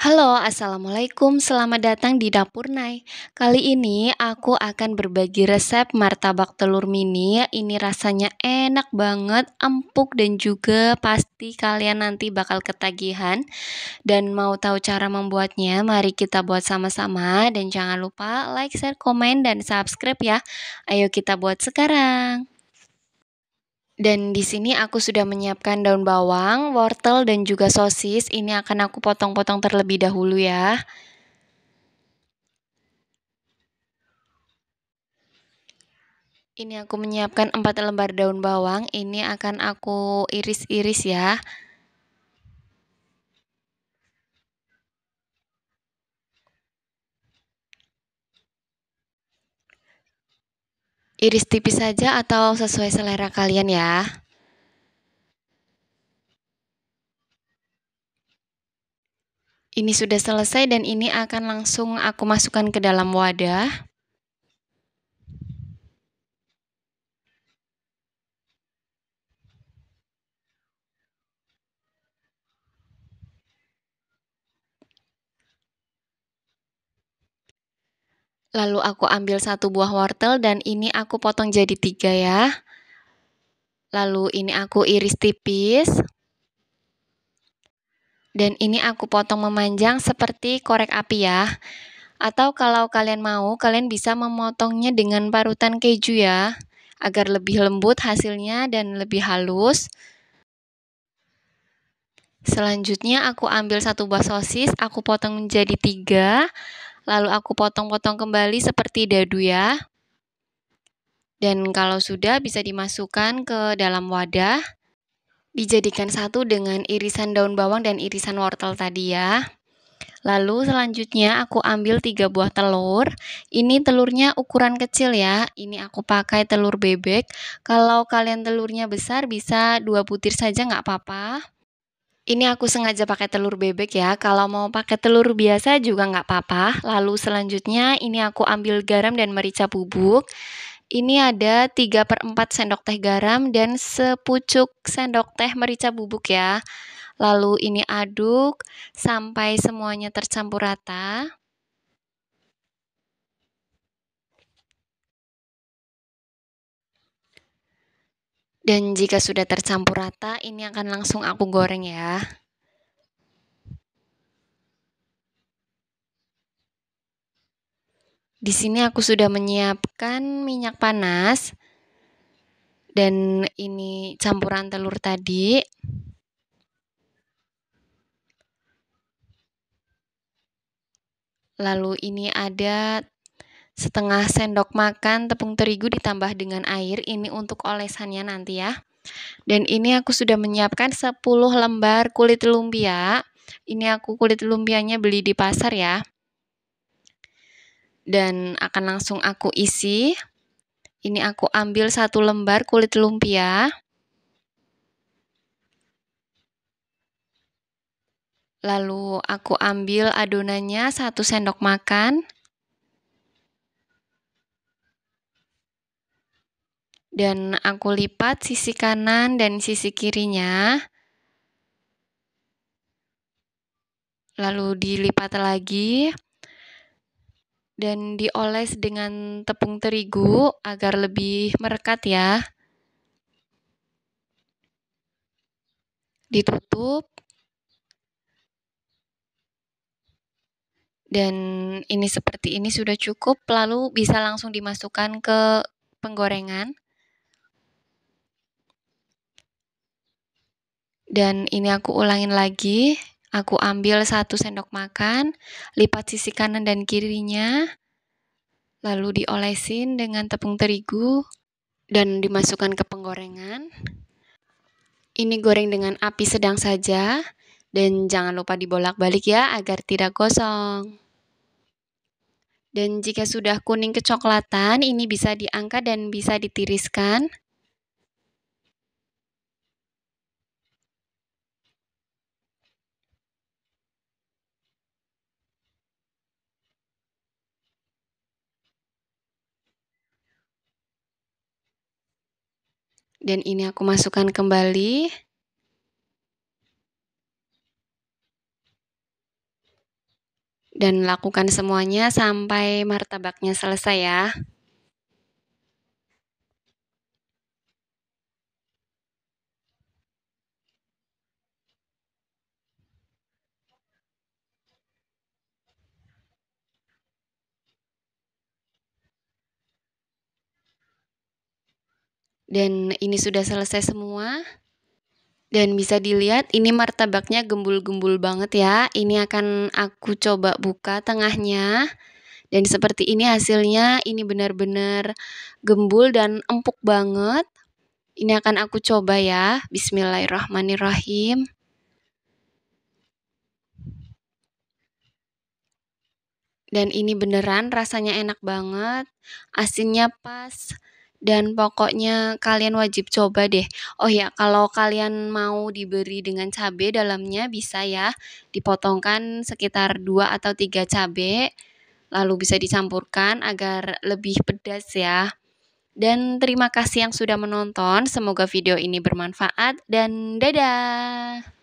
Halo, Assalamualaikum, selamat datang di Dapur Nay. Kali ini aku akan berbagi resep martabak telur mini. Ini rasanya enak banget, empuk dan juga pasti kalian nanti bakal ketagihan. Dan mau tahu cara membuatnya? Mari kita buat sama-sama. Dan jangan lupa like, share, komen, dan subscribe ya. Ayo kita buat sekarang. Dan di sini aku sudah menyiapkan daun bawang, wortel, dan juga sosis. Ini akan aku potong-potong terlebih dahulu ya. Ini aku menyiapkan 4 lembar daun bawang. Ini akan aku iris-iris ya. Iris tipis saja atau sesuai selera kalian ya. Ini sudah selesai dan ini akan langsung aku masukkan ke dalam wadah. Lalu aku ambil 1 buah wortel dan ini aku potong jadi 3 ya. Lalu ini aku iris tipis. Dan ini aku potong memanjang seperti korek api ya. Atau kalau kalian mau, kalian bisa memotongnya dengan parutan keju ya. Agar lebih lembut hasilnya dan lebih halus. Selanjutnya aku ambil 1 buah sosis, aku potong menjadi 3. Lalu aku potong-potong kembali seperti dadu ya. Dan kalau sudah bisa dimasukkan ke dalam wadah. Dijadikan satu dengan irisan daun bawang dan irisan wortel tadi ya. Lalu selanjutnya aku ambil 3 buah telur. Ini telurnya ukuran kecil ya. Ini aku pakai telur bebek. Kalau kalian telurnya besar bisa 2 butir saja nggak apa-apa. Ini aku sengaja pakai telur bebek ya, kalau mau pakai telur biasa juga nggak apa-apa. Lalu selanjutnya ini aku ambil garam dan merica bubuk. Ini ada 3/4 sendok teh garam dan sepucuk sendok teh merica bubuk ya. Lalu ini aduk sampai semuanya tercampur rata. Dan jika sudah tercampur rata, ini akan langsung aku goreng ya. Di sini aku sudah menyiapkan minyak panas dan ini campuran telur tadi. Lalu ini ada 1/2 sendok makan tepung terigu ditambah dengan air, ini untuk olesannya nanti ya. Dan ini aku sudah menyiapkan 10 lembar kulit lumpia. Ini aku kulit lumpianya beli di pasar ya. Dan akan langsung aku isi. Ini aku ambil 1 lembar kulit lumpia. Lalu aku ambil adonannya 1 sendok makan. Dan aku lipat sisi kanan dan sisi kirinya. Lalu dilipat lagi. Dan dioles dengan tepung terigu agar lebih merekat ya. Ditutup. Dan ini seperti ini sudah cukup. Lalu bisa langsung dimasukkan ke penggorengan. Dan ini aku ulangin lagi, aku ambil 1 sendok makan, lipat sisi kanan dan kirinya, lalu diolesin dengan tepung terigu, dan dimasukkan ke penggorengan. Ini goreng dengan api sedang saja, dan jangan lupa dibolak-balik ya agar tidak gosong. Dan jika sudah kuning kecoklatan, ini bisa diangkat dan bisa ditiriskan. Dan ini aku masukkan kembali. Dan lakukan semuanya sampai martabaknya selesai ya. Dan ini sudah selesai semua. Dan bisa dilihat ini martabaknya gembul-gembul banget ya. Ini akan aku coba buka tengahnya. Dan seperti ini hasilnya, ini benar-benar gembul dan empuk banget. Ini akan aku coba ya. Bismillahirrahmanirrahim. Dan ini beneran rasanya enak banget. Asinnya pas. Dan pokoknya kalian wajib coba deh. Oh ya, kalau kalian mau diberi dengan cabai dalamnya bisa ya. Dipotongkan sekitar 2 atau 3 cabai. Lalu bisa dicampurkan agar lebih pedas ya. Dan terima kasih yang sudah menonton. Semoga video ini bermanfaat. Dan dadah!